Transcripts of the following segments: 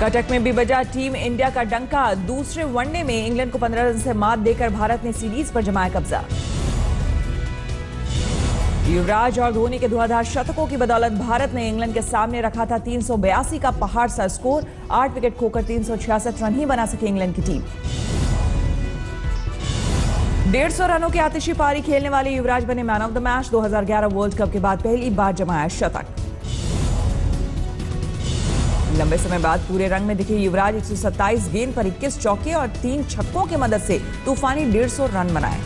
कटक में भी बजा टीम इंडिया का डंका। दूसरे वनडे में इंग्लैंड को 15 रन से मात देकर भारत ने सीरीज पर जमाया कब्जा। युवराज और धोनी के धुआंधार शतकों की बदौलत भारत ने इंग्लैंड के सामने रखा था 382 का पहाड़ सा स्कोर। 8 विकेट खोकर 366 रन ही बना सकी इंग्लैंड की टीम। 150 रनों की आतिशी पारी खेलने वाले युवराज बने man of the match. 2011 world cup के बाद पहली बार जमाया शतक। लंबे समय बाद पूरे रंग में दिखे युवराज। 127 गेंद पर 21 चौके और 3 छक्कों की मदद से तूफानी 150 रन बनाए।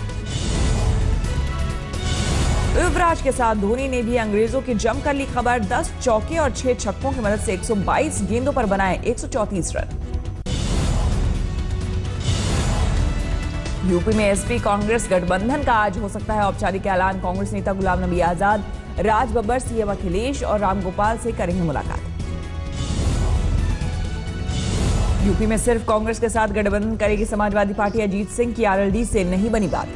युवराज के साथ धोनी ने भी अंग्रेजों की जमकर ली खबर। 10 चौके और 6 छक्कों की मदद से 122 गेंदों पर बनाए 134 रन। यूपी में एसपी कांग्रेस गठबंधन का आज हो सकता है औपचारिक ऐलान। कांग्रेस नेता गुलाम नबी आजाद, राज बब्बर, सीएम अखिलेश और रामगोपाल से करेंगे मुलाकात। यूपी में सिर्फ कांग्रेस के साथ गठबंधन करेगी समाजवादी पार्टी। अजीत सिंह की आरएलडी से नहीं बनी बात।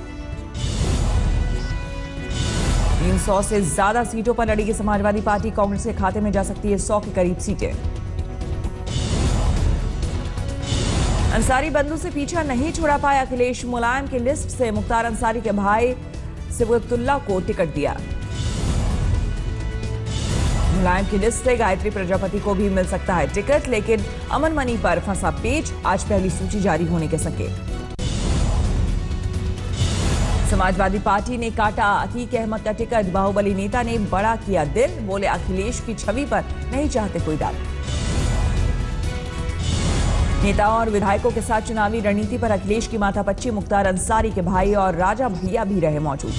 300 से ज्यादा सीटों पर लड़ेगी समाजवादी पार्टी। कांग्रेस के खाते में जा सकती है 100 के करीब सीटें। अंसारी बंधु से पीछा नहीं छुड़ा पाया अखिलेश। मुलायम की लिस्ट से मुख्तार अंसारी के भाई सिबगतुल्ला को टिकट दिया। मुलायम की लिस्ट से गायत्री प्रजापति को भी मिल सकता है टिकट, लेकिन अमनमनी पर फंसा पेच। आज पहली सूची जारी होने के संकेत। समाजवादी पार्टी ने काटा अतीक अहमद का टिकट। बाहुबली नेता ने बड़ा किया दिल, बोले अखिलेश की छवि पर नहीं चाहते कोई दाग। नेताओं और विधायकों के साथ चुनावी रणनीति पर अखिलेश की माथापच्ची। मुख्तार अंसारी के भाई और राजा भैया भी रहे मौजूद।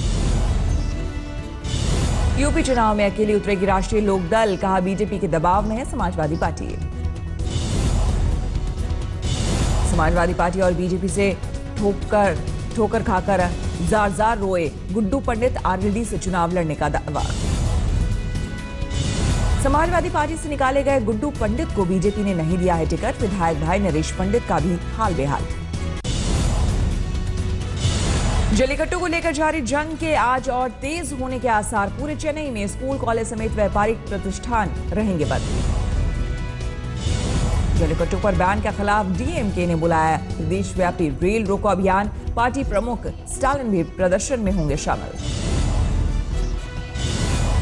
यूपी चुनाव में अकेली उतरेगी राष्ट्रीय लोकदल, कहा बीजेपी के दबाव में है समाजवादी पार्टी। समाजवादी पार्टी और बीजेपी से ठोकर खाकर जार जार रोए गुड्डू पंडित। आरएलडी से चुनाव लड़ने का दावा। समाजवादी पार्टी से निकाले गए गुड्डू पंडित को बीजेपी ने नहीं दिया है टिकट। विधायक भाई नरेश पंडित का भी हाल बेहाल। जलीकट्टू को लेकर जारी जंग के आज और तेज होने के आसार। पूरे चेन्नई में स्कूल, कॉलेज समेत व्यापारिक प्रतिष्ठान रहेंगे बंद। जलीकट्टू पर बैन के खिलाफ डीएमके ने बुलाया प्रदेशव्यापी रेल रोको अभियान। पार्टी प्रमुख स्टालिन भी प्रदर्शन में होंगे शामिल।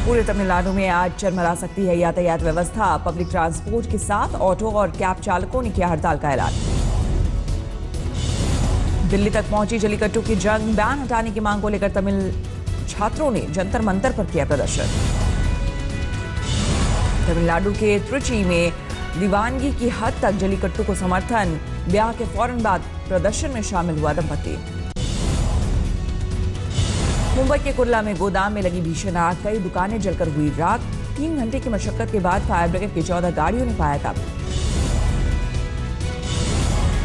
पूरे तमिलनाडु में आज चरमरा सकती है यातायात व्यवस्था। पब्लिक ट्रांसपोर्ट के साथ ऑटो और कैब चालकों ने किया हड़ताल का ऐलान। दिल्ली तक पहुंची जलीकट्टू की जंग। बैन हटाने की मांग को लेकर तमिल छात्रों ने जंतर मंतर पर किया प्रदर्शन। तमिलनाडु के त्रिची में दीवानगी की हद तक जलीकट्टू को समर्थन। ब्याह के फौरन बाद प्रदर्शन में शामिल हुआ दंपति। मुंबई के कुरला में गोदाम में लगी भीषण आग। कई दुकानें जलकर हुई राख। 3 घंटे की मशक्कत के बाद फायर ब्रिगेड की 14 गाड़ियों ने पाया काबू।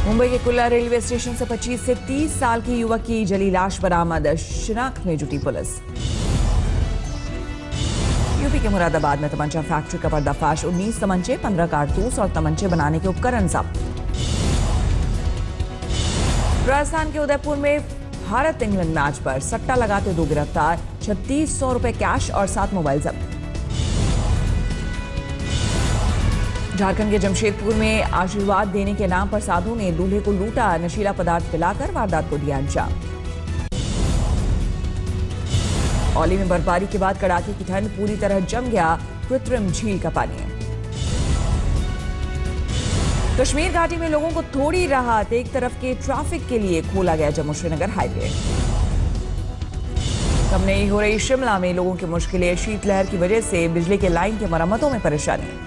मुंबई के कुर्ला रेलवे स्टेशन से 25 से 30 साल की युवक की जली लाश बरामद। शिनाख्त में जुटी पुलिस। यूपी के मुरादाबाद में तमंचा फैक्ट्री का पर्दाफाश। 19 तमंचे, 15 कारतूस और तमंचे बनाने के उपकरण जब्त। राजस्थान के उदयपुर में भारत इंग्लैंड मैच पर सट्टा लगाते 2 गिरफ्तार। 3600 रुपए कैश और 7 मोबाइल जब्त। झारखंड के जमशेदपुर में आशीर्वाद देने के नाम पर साधु ने दूल्हे को लूटा। नशीला पदार्थ पिलाकर वारदात को दिया अंजाम। औली में बर्फबारी के बाद कड़ाके की ठंड। पूरी तरह जम गया कृत्रिम झील का पानी। कश्मीर घाटी में लोगों को थोड़ी राहत। एक तरफ के ट्रैफिक के लिए खोला गया जम्मू श्रीनगर हाईवे। कम नहीं हो रही शिमला में लोगों की मुश्किलें। शीतलहर की वजह से बिजली के लाइन की मरम्मतों में परेशानी।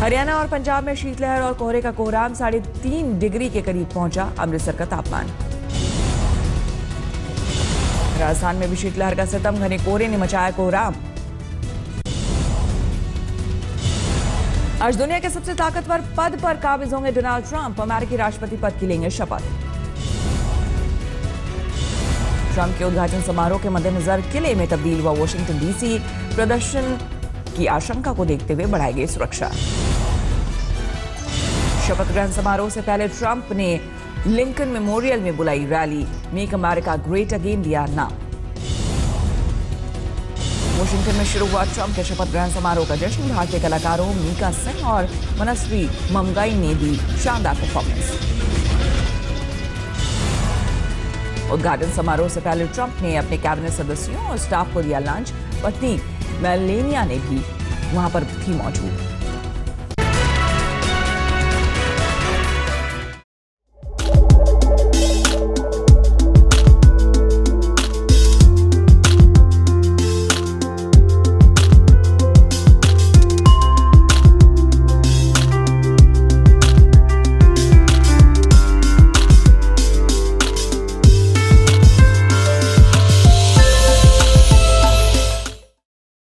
हरियाणा और पंजाब में शीतलहर और कोहरे का कोहराम। 3.5 डिग्री के करीब पहुंचा अमृतसर का तापमान। राजस्थान में भी शीतलहर का सितम। घने कोहरे ने मचाया कोहराम। आज दुनिया के सबसे ताकतवर पद पर काबिज होंगे डोनाल्ड ट्रंप। अमेरिकी राष्ट्रपति पद की लेंगे शपथ। ट्रंप के उद्घाटन समारोह के मद्देनजर किले में तब्दील हुआ वॉशिंगटन डीसी। प्रदर्शन की आशंका को देखते हुए बढ़ाई गई सुरक्षा। शपथ ग्रहण समारोह से पहले ट्रंप ने लिंकन मेमोरियल में बुलाई rally. Make America great again दिया नाम। वाशिंगटन में शुरू हुआ ट्रंप के शपथ ग्रहण समारोह का जश्न। भारतीय कलाकारों मीका सिंह और मनस्वी ममगाई ने दी शानदार परफॉर्मेंस। उद्घाटन समारोह से पहले ट्रंप ने अपने कैबिनेट सदस्यों और स्टाफ को दिया लंच। पत्नी मेलेनिया ने भी वहां पर थी मौजूद।